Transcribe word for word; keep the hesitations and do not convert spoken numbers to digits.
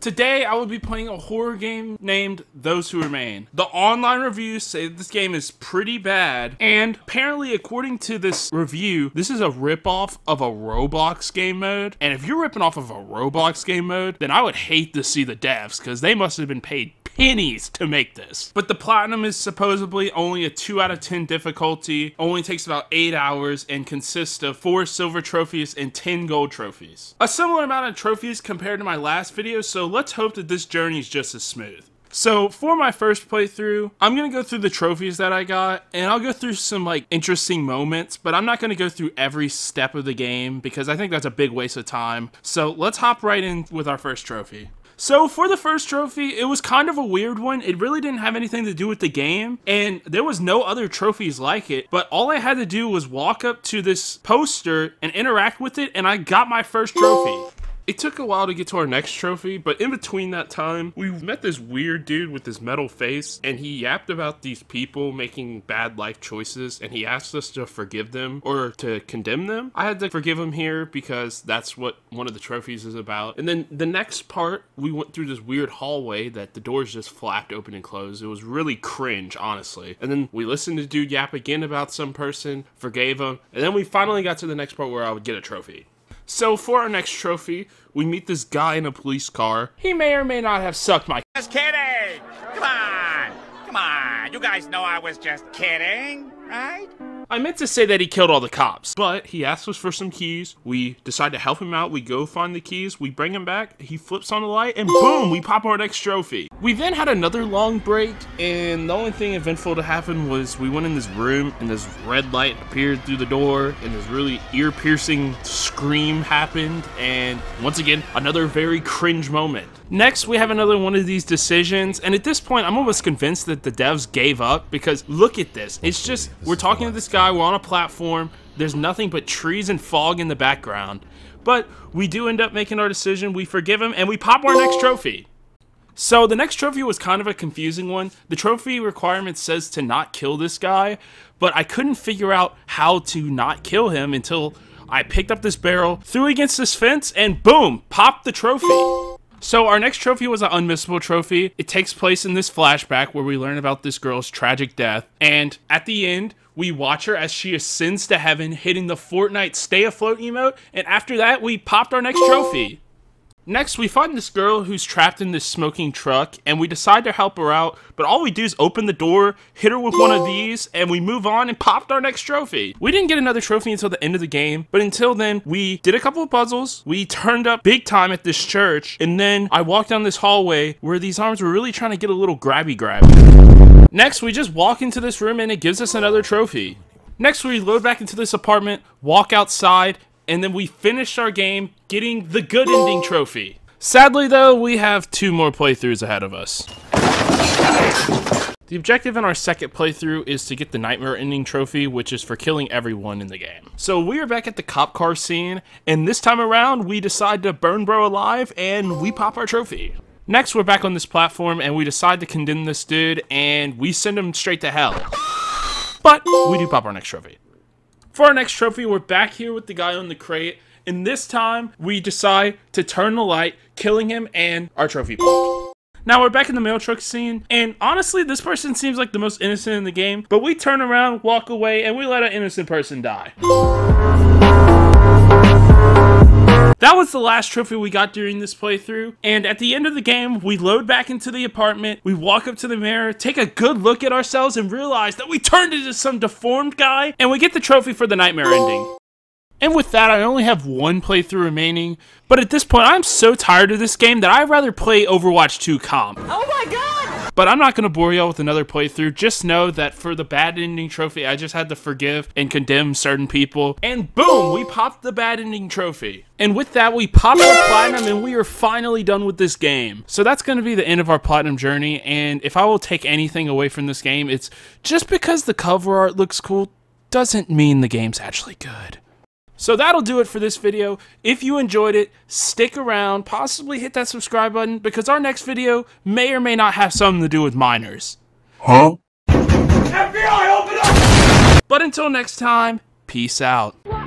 Today, I will be playing a horror game named Those Who Remain. The online reviews say this game is pretty bad, and apparently, according to this review, this is a ripoff of a Roblox game mode. And if you're ripping off of a Roblox game mode, then I would hate to see the devs, because they must have been paid pennies to make this. But the platinum is supposedly only a two out of ten difficulty, only takes about eight hours, and consists of four silver trophies and ten gold trophies. A similar amount of trophies compared to my last video, so let's hope that this journey is just as smooth. So for my first playthrough, I'm going to go through the trophies that I got, and I'll go through some like interesting moments, but I'm not going to go through every step of the game because I think that's a big waste of time. So let's hop right in with our first trophy. So for the first trophy, it was kind of a weird one. It really didn't have anything to do with the game, and there was no other trophies like it, but all I had to do was walk up to this poster and interact with it, and I got my first trophy. It took a while to get to our next trophy, but in between that time, we met this weird dude with this metal face, and he yapped about these people making bad life choices, and he asked us to forgive them or to condemn them. I had to forgive him here because that's what one of the trophies is about. And then the next part, we went through this weird hallway that the doors just flapped open and closed. It was really cringe, honestly. And then we listened to dude yap again about some person, forgave him, and then we finally got to the next part where I would get a trophy. So for our next trophy, we meet this guy in a police car. He may or may not have sucked my— Just kidding! Come on! Come on! You guys know I was just kidding, right? I meant to say that he killed all the cops, but he asked us for some keys. We decide to help him out. We go find the keys. We bring him back. He flips on the light, and boom, we pop our next trophy. We then had another long break, and the only thing eventful to happen was we went in this room, and this red light appeared through the door, and this really ear-piercing scream happened, and once again, another very cringe moment. Next, we have another one of these decisions, and at this point, I'm almost convinced that the devs gave up, because look at this. It's just, we're talking to this guy, we're on a platform, there's nothing but trees and fog in the background. But we do end up making our decision, we forgive him, and we pop our next trophy. So the next trophy was kind of a confusing one. The trophy requirement says to not kill this guy, but I couldn't figure out how to not kill him until I picked up this barrel, threw it against this fence, and boom, popped the trophy. So our next trophy was an unmissable trophy. It takes place in this flashback where we learn about this girl's tragic death. And at the end, we watch her as she ascends to heaven, hitting the Fortnite Stay Afloat emote. And after that, we popped our next trophy. Next, we find this girl who's trapped in this smoking truck, and we decide to help her out, but all we do is open the door, hit her with one of these, and we move on and popped our next trophy. We didn't get another trophy until the end of the game, but until then, we did a couple of puzzles, we turned up big time at this church, and then I walked down this hallway where these arms were really trying to get a little grabby-grabby. Next, we just walk into this room, and it gives us another trophy. Next, we load back into this apartment, walk outside, and then we finished our game getting the good ending trophy. Sadly though, we have two more playthroughs ahead of us. The objective in our second playthrough is to get the nightmare ending trophy, which is for killing everyone in the game. So we are back at the cop car scene, and this time around we decide to burn bro alive and we pop our trophy. Next, we're back on this platform and we decide to condemn this dude and we send him straight to hell. But we do pop our next trophy. For our next trophy, we're back here with the guy on the crate, and this time we decide to turn the light, killing him, and our trophy popped. Now we're back in the mail truck scene, and honestly this person seems like the most innocent in the game, but we turn around, walk away, and we let an innocent person die. That was the last trophy we got during this playthrough, and at the end of the game, we load back into the apartment, we walk up to the mirror, take a good look at ourselves, and realize that we turned into some deformed guy, and we get the trophy for the nightmare ending. And with that, I only have one playthrough remaining, but at this point, I'm so tired of this game that I'd rather play Overwatch two comp. Oh my god! But I'm not going to bore y'all with another playthrough, just know that for the bad ending trophy, I just had to forgive and condemn certain people, and boom, we popped the bad ending trophy. And with that, we popped our platinum and we are finally done with this game. So that's going to be the end of our platinum journey, and if I will take anything away from this game, it's just because the cover art looks cool doesn't mean the game's actually good. So that'll do it for this video. If you enjoyed it, stick around, possibly hit that subscribe button, because our next video may or may not have something to do with minors. Huh? F B I, open up! But until next time, peace out.